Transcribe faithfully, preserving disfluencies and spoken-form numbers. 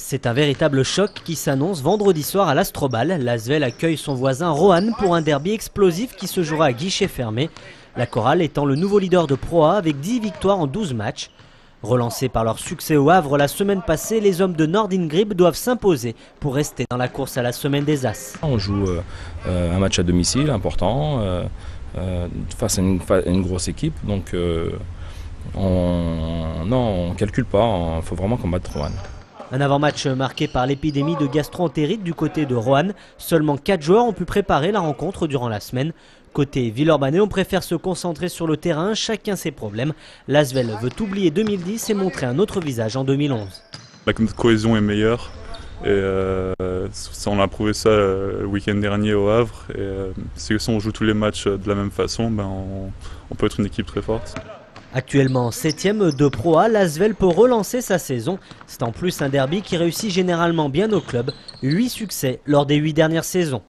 C'est un véritable choc qui s'annonce vendredi soir à l'Astrobal. Lasvel accueille son voisin Roanne pour un derby explosif qui se jouera à guichet fermé. La Corale étant le nouveau leader de Pro A avec dix victoires en douze matchs. Relancés par leur succès au Havre la semaine passée, les hommes de nord in Grib doivent s'imposer pour rester dans la course à la semaine des As. On joue euh, un match à domicile important euh, euh, face à une, à une grosse équipe, donc euh, on ne calcule pas, il faut vraiment combattre Rohan. Un avant-match marqué par l'épidémie de gastro-entérite du côté de Rohan. Seulement quatre joueurs ont pu préparer la rencontre durant la semaine. Côté Villeurbanais, on préfère se concentrer sur le terrain, chacun ses problèmes. L'Asvel veut oublier deux mille dix et montrer un autre visage en deux mille onze. La cohésion est meilleure. Et euh, on a prouvé ça le week-end dernier au Havre. Et euh, si on joue tous les matchs de la même façon, ben on, on peut être une équipe très forte. Actuellement septième de Pro A, Lasvel peut relancer sa saison. C'est en plus un derby qui réussit généralement bien au club. huit succès lors des huit dernières saisons.